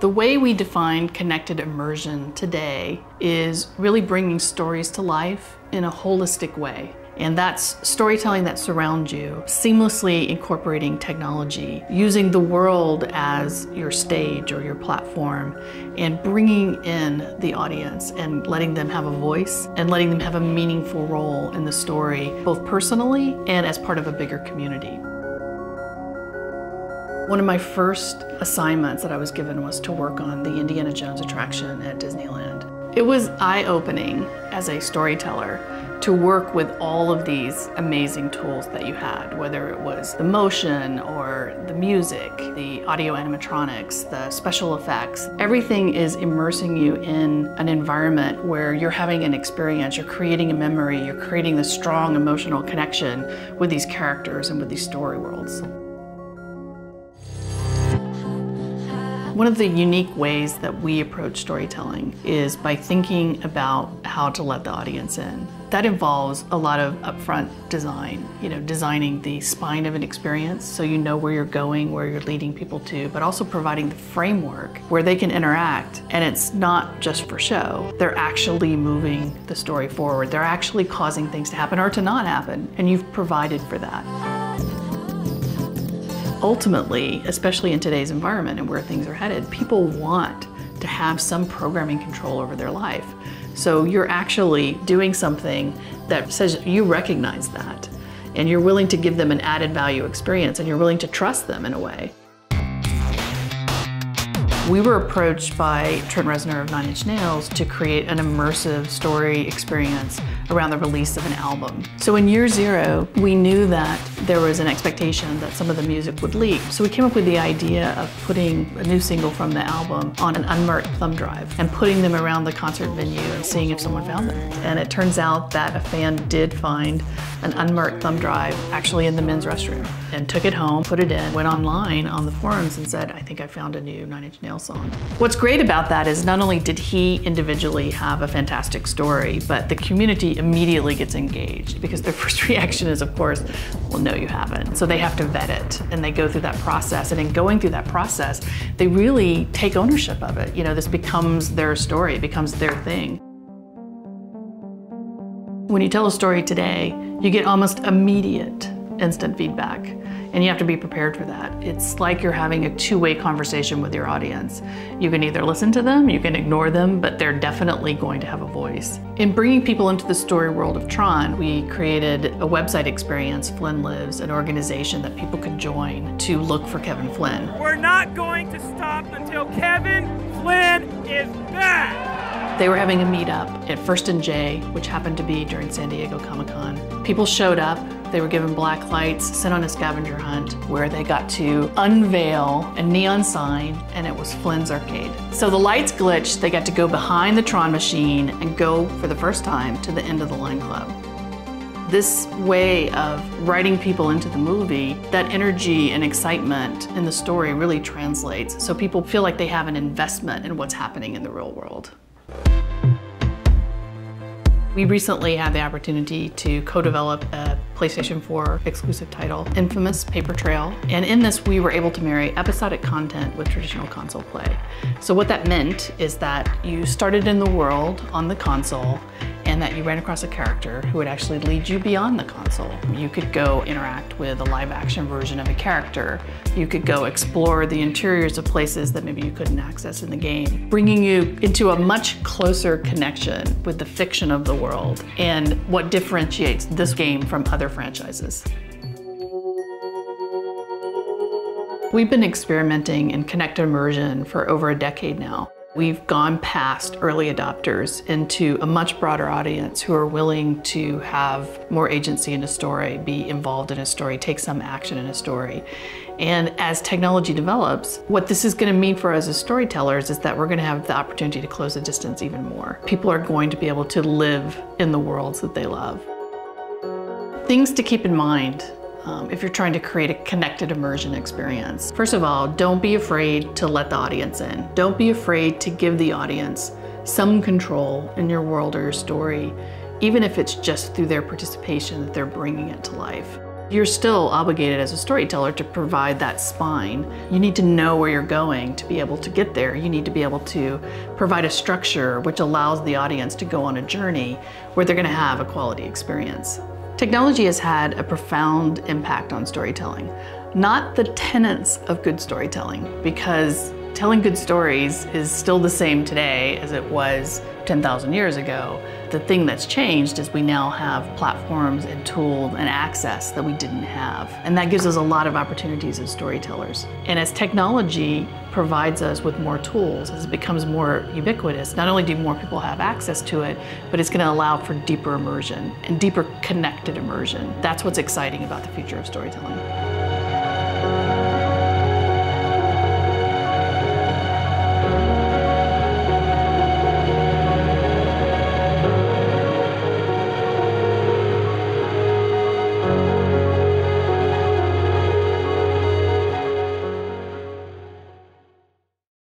The way we define connected immersion today is really bringing stories to life in a holistic way. And that's storytelling that surrounds you, seamlessly incorporating technology, using the world as your stage or your platform, and bringing in the audience and letting them have a voice and letting them have a meaningful role in the story, both personally and as part of a bigger community. One of my first assignments that I was given was to work on the Indiana Jones attraction at Disneyland. It was eye-opening as a storyteller to work with all of these amazing tools that you had, whether it was the motion or the music, the audio animatronics, the special effects. Everything is immersing you in an environment where you're having an experience, you're creating a memory, you're creating this strong emotional connection with these characters and with these story worlds. One of the unique ways that we approach storytelling is by thinking about how to let the audience in. That involves a lot of upfront design, designing the spine of an experience so you know where you're going, where you're leading people to, but also providing the framework where they can interact. And it's not just for show. They're actually moving the story forward. They're actually causing things to happen or to not happen, and you've provided for that. Ultimately, especially in today's environment and where things are headed, people want to have some programming control over their life. So you're actually doing something that says you recognize that, and you're willing to give them an added value experience, and you're willing to trust them in a way. We were approached by Trent Reznor of Nine Inch Nails to create an immersive story experience around the release of an album. So in year zero, we knew that there was an expectation that some of the music would leak. So we came up with the idea of putting a new single from the album on an unmarked thumb drive and putting them around the concert venue and seeing if someone found them. And it turns out that a fan did find an unmarked thumb drive actually in the men's restroom and took it home, put it in, went online on the forums and said, "I think I found a new Nine Inch Nails song." What's great about that is not only did he individually have a fantastic story, but the community immediately gets engaged because their first reaction is, of course, well, no, you haven't. So they have to vet it and they go through that process. And in going through that process, they really take ownership of it. This becomes their story, it becomes their thing. When you tell a story today, you get almost immediate instant feedback, and you have to be prepared for that. It's like you're having a two-way conversation with your audience. You can either listen to them, you can ignore them, but they're definitely going to have a voice. In bringing people into the story world of Tron, we created a website experience, Flynn Lives, an organization that people could join to look for Kevin Flynn. We're not going to stop until Kevin Flynn is back! They were having a meetup at First and Jay, which happened to be during San Diego Comic-Con. People showed up, they were given black lights, sent on a scavenger hunt, where they got to unveil a neon sign, and it was Flynn's Arcade. So the lights glitched, they got to go behind the Tron machine and go, for the first time, to the end of the line club. This way of writing people into the movie, that energy and excitement in the story really translates, so people feel like they have an investment in what's happening in the real world. We recently had the opportunity to co-develop a PlayStation 4 exclusive title, Infamous: Paper Trail. And in this, we were able to marry episodic content with traditional console play. So what that meant is that you started in the world on the console, and that you ran across a character who would actually lead you beyond the console. You could go interact with a live action version of a character. You could go explore the interiors of places that maybe you couldn't access in the game, bringing you into a much closer connection with the fiction of the world and what differentiates this game from other franchises. We've been experimenting in connected immersion for over a decade now. We've gone past early adopters into a much broader audience who are willing to have more agency in a story, be involved in a story, take some action in a story. And as technology develops, what this is going to mean for us as storytellers is that we're going to have the opportunity to close the distance even more. People are going to be able to live in the worlds that they love. Things to keep in mind. If you're trying to create a connected immersion experience. First of all, don't be afraid to let the audience in. Don't be afraid to give the audience some control in your world or your story, even if it's just through their participation that they're bringing it to life. You're still obligated as a storyteller to provide that spine. You need to know where you're going to be able to get there. You need to be able to provide a structure which allows the audience to go on a journey where they're going to have a quality experience. Technology has had a profound impact on storytelling. Not the tenets of good storytelling, because telling good stories is still the same today as it was 10,000 years ago. The thing that's changed is we now have platforms and tools and access that we didn't have. And that gives us a lot of opportunities as storytellers. And as technology provides us with more tools, as it becomes more ubiquitous, not only do more people have access to it, but it's going to allow for deeper immersion and deeper connected immersion. That's what's exciting about the future of storytelling.